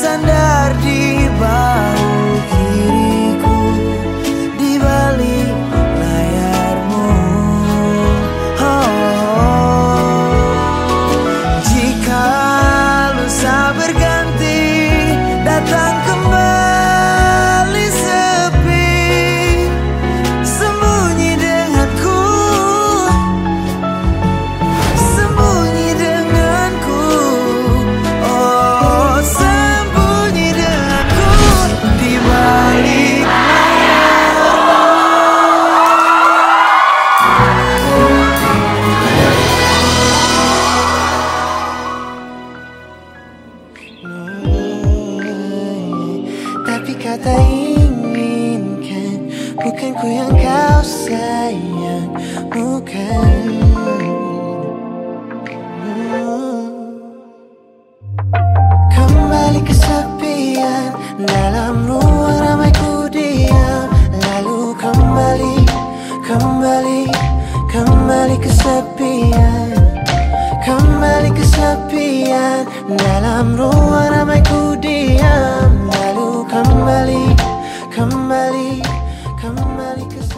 bersandar di bahu kiriku, di balik layarmu. Jika lusa berganti, datang kembali sepi, sembunyi denganku, sembunyi denganku, oh sembunyi denganku di balik layarmu. Tapi kata inginkan bukan ku yang kau sayang, bukan. Kembali kesepian, dalam ruang ramai ku diam, lalu kembali, kembali, kembali kesepian. Kembali kesepian, dalam ruang ramai ku diam, lalu kembali, kembali, kembali kesepian.